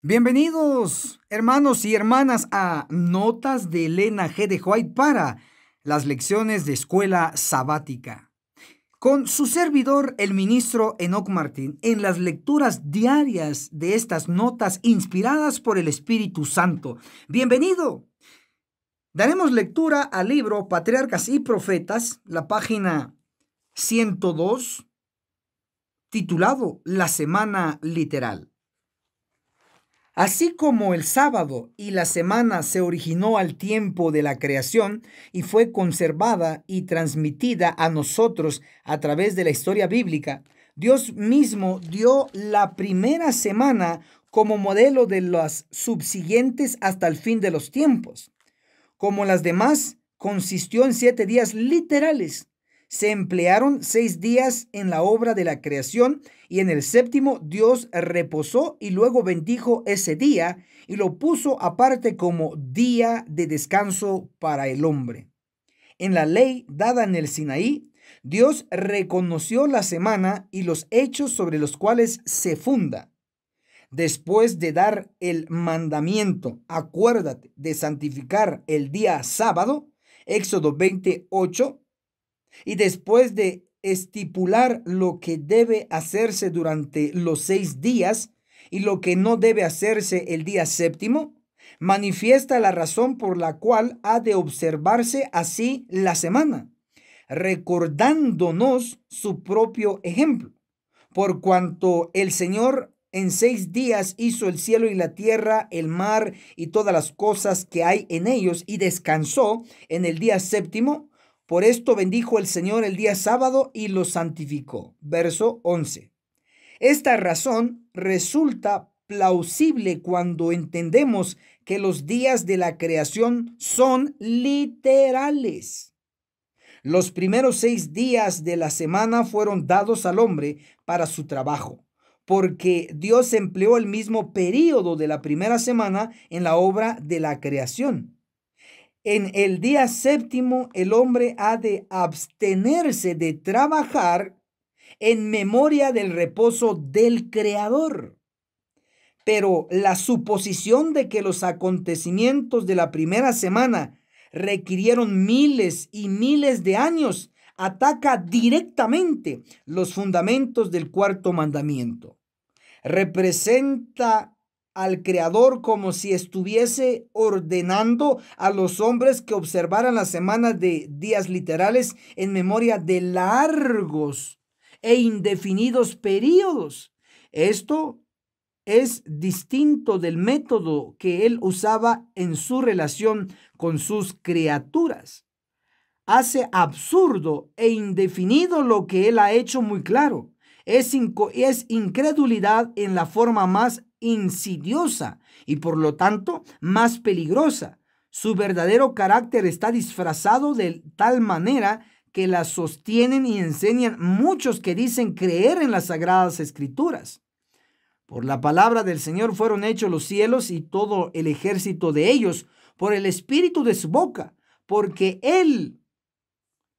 Bienvenidos, hermanos y hermanas, a Notas de Elena G. de White para las lecciones de Escuela Sabática. Con su servidor, el ministro Enoc Martin, en las lecturas diarias de estas notas inspiradas por el Espíritu Santo. Bienvenido. Daremos lectura al libro Patriarcas y Profetas, la página 102, titulado La Semana Literal. Así como el sábado y la semana se originó al tiempo de la creación y fue conservada y transmitida a nosotros a través de la historia bíblica, Dios mismo dio la primera semana como modelo de las subsiguientes hasta el fin de los tiempos. Como las demás, consistió en 7 días literales. Se emplearon 6 días en la obra de la creación y en el séptimo Dios reposó y luego bendijo ese día y lo puso aparte como día de descanso para el hombre. En la ley dada en el Sinaí, Dios reconoció la semana y los hechos sobre los cuales se funda. Después de dar el mandamiento, acuérdate de santificar el día sábado, Éxodo 28, y después de estipular lo que debe hacerse durante los 6 días y lo que no debe hacerse el día séptimo, manifiesta la razón por la cual ha de observarse así la semana, recordándonos su propio ejemplo. Por cuanto el Señor en 6 días hizo el cielo y la tierra, el mar y todas las cosas que hay en ellos, y descansó en el día séptimo, por esto bendijo el Señor el día sábado y lo santificó. Verso 11. Esta razón resulta plausible cuando entendemos que los días de la creación son literales. Los primeros 6 días de la semana fueron dados al hombre para su trabajo, porque Dios empleó el mismo período de la primera semana en la obra de la creación. En el día séptimo, el hombre ha de abstenerse de trabajar en memoria del reposo del Creador. Pero la suposición de que los acontecimientos de la primera semana requirieron miles y miles de años ataca directamente los fundamentos del cuarto mandamiento. Representa al Creador como si estuviese ordenando a los hombres que observaran la semana de días literales en memoria de largos e indefinidos periodos. Esto es distinto del método que él usaba en su relación con sus criaturas. Hace absurdo e indefinido lo que él ha hecho muy claro. Es incredulidad en la forma más insidiosa y por lo tanto más peligrosa. Su verdadero carácter está disfrazado de tal manera que la sostienen y enseñan muchos que dicen creer en las Sagradas Escrituras. Por la palabra del Señor fueron hechos los cielos y todo el ejército de ellos, por el espíritu de su boca, porque Él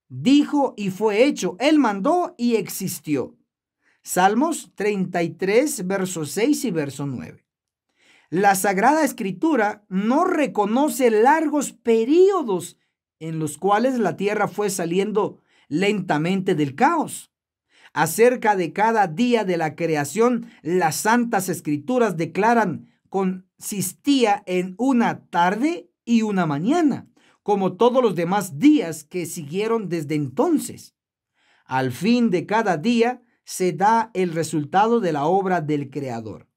dijo y fue hecho, Él mandó y existió. Salmos 33, versos 6 y verso 9. La Sagrada Escritura no reconoce largos periodos en los cuales la tierra fue saliendo lentamente del caos. Acerca de cada día de la creación, las Santas Escrituras declaran consistía en una tarde y una mañana, como todos los demás días que siguieron desde entonces. Al fin de cada día se da el resultado de la obra del Creador.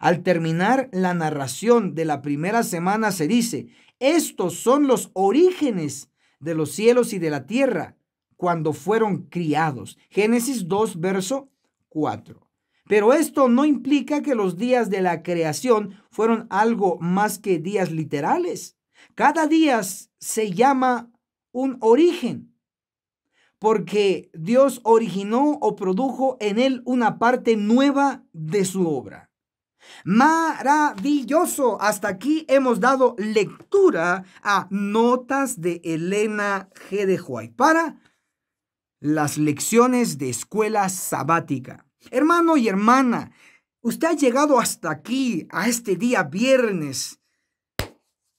Al terminar la narración de la primera semana se dice: estos son los orígenes de los cielos y de la tierra cuando fueron criados. Génesis 2, verso 4. Pero esto no implica que los días de la creación fueron algo más que días literales. Cada día se llama un origen, porque Dios originó o produjo en él una parte nueva de su obra. ¡Maravilloso! Hasta aquí hemos dado lectura a Notas de Elena G. de White para las lecciones de Escuela Sabática. Hermano y hermana, Usted ha llegado hasta aquí, a este día viernes,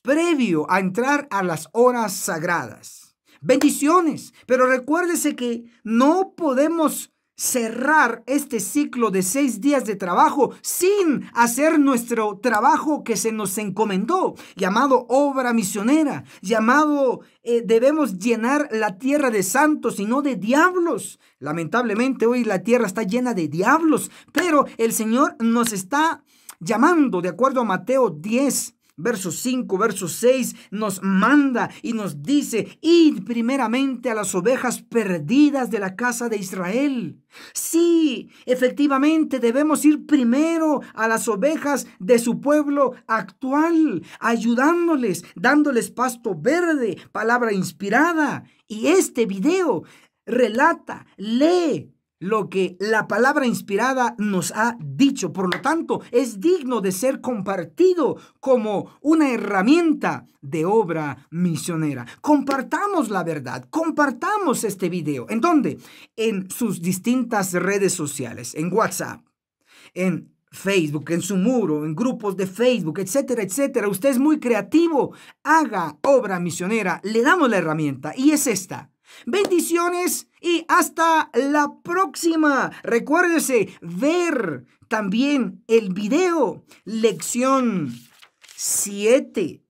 previo a entrar a las horas sagradas. Bendiciones, pero recuérdese que no podemos cerrar este ciclo de 6 días de trabajo sin hacer nuestro trabajo que se nos encomendó, llamado obra misionera, llamado debemos llenar la tierra de santos y no de diablos. Lamentablemente hoy la tierra está llena de diablos, pero el Señor nos está llamando, de acuerdo a Mateo 10. Verso 5, verso 6, nos manda y nos dice: id primeramente a las ovejas perdidas de la casa de Israel. Sí, efectivamente debemos ir primero a las ovejas de su pueblo actual, ayudándoles, dándoles pasto verde, palabra inspirada. Y este video relata, lee lo que la palabra inspirada nos ha dicho. Por lo tanto, es digno de ser compartido como una herramienta de obra misionera. Compartamos la verdad, compartamos este video. ¿En dónde? En sus distintas redes sociales, en WhatsApp, en Facebook, en su muro, en grupos de Facebook, etcétera, etcétera. Usted es muy creativo, haga obra misionera, le damos la herramienta y es esta. Bendiciones y hasta la próxima. Recuérdese ver también el video, lección 7